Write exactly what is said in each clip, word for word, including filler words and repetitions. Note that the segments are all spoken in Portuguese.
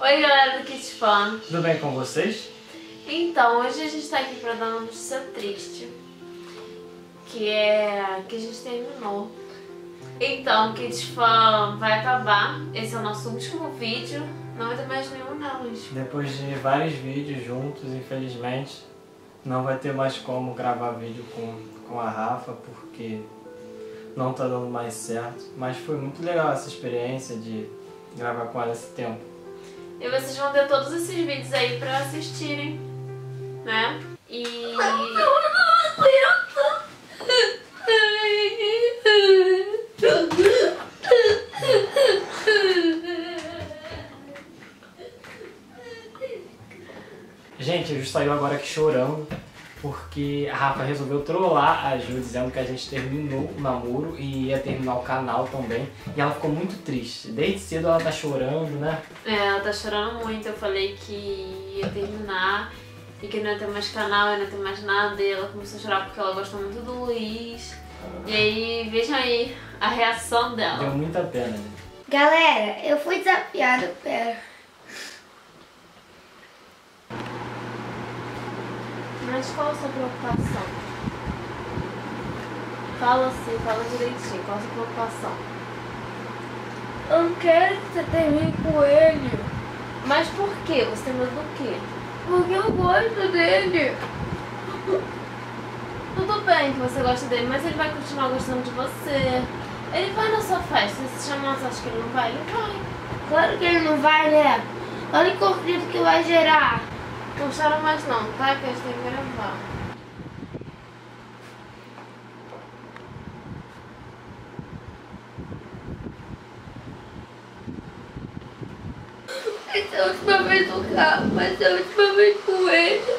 Oi galera do Kids Fun, tudo bem com vocês? Então, hoje a gente tá aqui pra dar uma notícia triste, que é que a gente terminou. Então, Kids Fun vai acabar, esse é o nosso último vídeo, não vai ter mais nenhum não, Luiz. Depois de vários vídeos juntos, infelizmente, não vai ter mais como gravar vídeo com, com a Rafa, porque não tá dando mais certo. Mas foi muito legal essa experiência de gravar com ela esse tempo. E vocês vão ter todos esses vídeos aí pra assistirem, né? E... Gente, a gente saiu agora aqui chorando porque a Rafa resolveu trollar a Ju dizendo que a gente terminou o namoro e ia terminar o canal também. E ela ficou muito triste. Desde cedo ela tá chorando, né? É, ela tá chorando muito. Eu falei que ia terminar e que não ia ter mais canal, não ia ter mais nada. E ela começou a chorar porque ela gosta muito do Luiz. E aí, vejam aí a reação dela. Deu muita pena, né? Galera, eu fui desafiada, pera. Mas qual a sua preocupação? Fala assim, fala direitinho, qual a sua preocupação? Eu não quero que você termine com ele. Mas por quê? Você tem medo do quê? Porque eu gosto dele. Tudo bem que você gosta dele, mas ele vai continuar gostando de você. Ele vai na sua festa, se você chamar, você acha que ele não vai? Ele vai. Claro que ele não vai, né? Olha o conflito que vai gerar. Não chora mais não, tá? Que a gente tem que gravar. Essa é a última vez do carro, mas é a última vez com ele.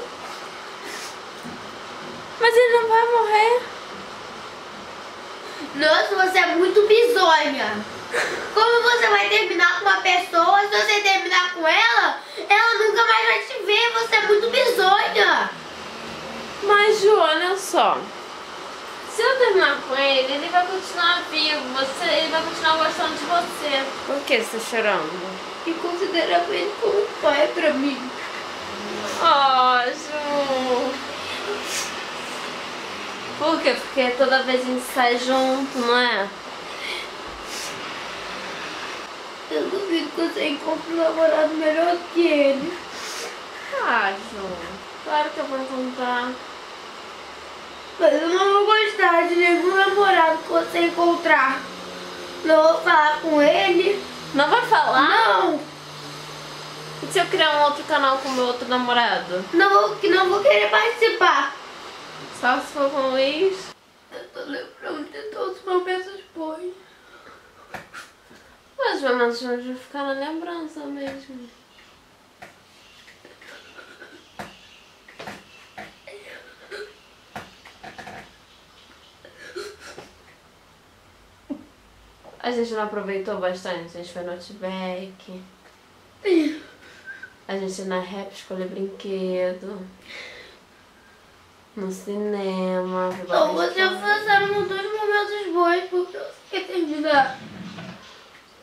Mas ele não vai morrer. Nossa, você é muito bizonha. Como você vai terminar com uma pessoa se você terminar com ela? Ela nunca mais vai te ver, você é muito bizonha. Mas, Ju, olha só. Se eu terminar com ele, ele vai continuar vivo, você, ele vai continuar gostando de você. Por que você está chorando? E considera ele como pai pra mim. Oh, Ju. Por quê? Porque toda vez a gente sai junto, não é? Eu duvido que você encontre um namorado melhor que ele. Ah, João, claro que eu vou encontrar. Mas eu não vou gostar de nenhum namorado que você encontrar. Não vou falar com ele. Não vai falar? Não. E se eu criar um outro canal com meu outro namorado? Não vou, não vou querer participar. Só se for com o Luiz. Eu tô lembrando de todos os momentos bons. Mas pelo menos a gente vai ficar na lembrança mesmo. A gente não aproveitou bastante, a gente foi no Outback. A gente na rap escolheu brinquedo. No cinema... Então você passaram dois momentos bons, porque eu sei que terminar.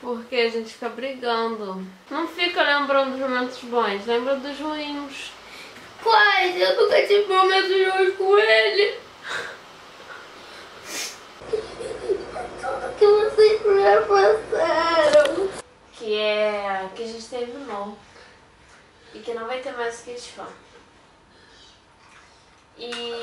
Porque a gente fica brigando. Não fica lembrando dos momentos bons, lembra dos ruins. Quais? Eu nunca tive momentos ruins com ele. Tudo que vocês já passaram. Que é... que a gente terminou. E que não vai ter mais o que a gente fala. E...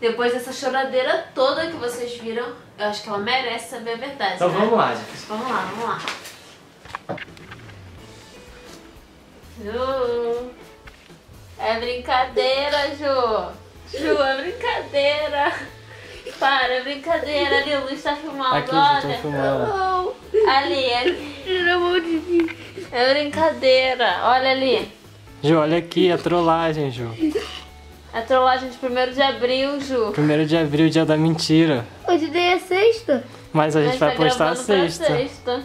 depois dessa choradeira toda que vocês viram, eu acho que ela merece saber a verdade. Então né? Vamos lá, gente. Vamos lá, vamos lá. Ju, é brincadeira, Ju. Ju, é brincadeira. Para, brincadeira, ali o Luiz tá filmando, aqui, olha. Filmando. Ali, ali. É brincadeira, olha ali. Ju, olha aqui, a trollagem, Ju. A trollagem de primeiro de abril, Ju. primeiro de abril, dia da mentira. Hoje daí é sexta. Mas a gente, a gente vai tá postar a sexta. sexta.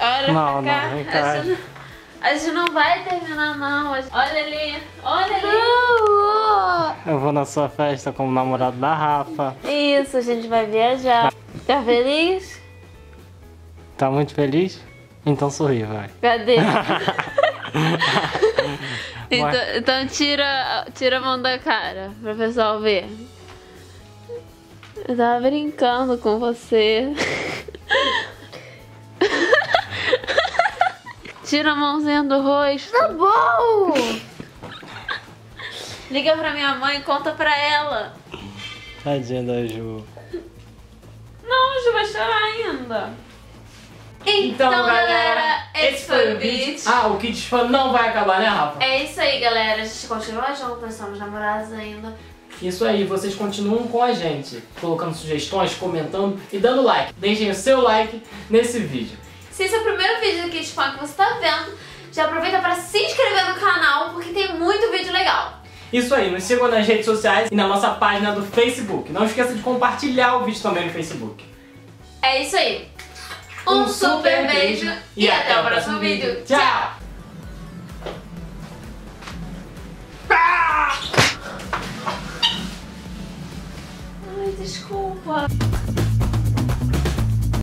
Olha não, pra cá. Não, não, vem cá. A gente não vai terminar, não. Olha ali, olha ali. Eu vou na sua festa como namorado da Rafa. Isso, a gente vai viajar. Tá feliz? Tá muito feliz? Então sorri, vai. Cadê? Então, então tira, tira a mão da cara, pra pessoal ver. Eu tava brincando com você. Tira a mãozinha do rosto. Tá bom! Liga pra minha mãe e conta pra ela. Tadinha da Ju. Não, a Ju vai chorar ainda. Então, então galera, galera, esse foi o vídeo. Ah, o Kids Fun não vai acabar, né, Rafa? É isso aí, galera. A gente continua junto, somos namorados ainda. Isso aí, vocês continuam com a gente, colocando sugestões, comentando e dando like. Deixem o seu like nesse vídeo. Se esse é o primeiro vídeo do Kids Fun que você está vendo, já aproveita para se inscrever no canal, porque tem muito vídeo legal. Isso aí, nos sigam nas redes sociais e na nossa página do Facebook. Não esqueça de compartilhar o vídeo também no Facebook. É isso aí. Um, um super, super beijo, beijo e até, até o próximo vídeo. vídeo. Tchau! Desculpa.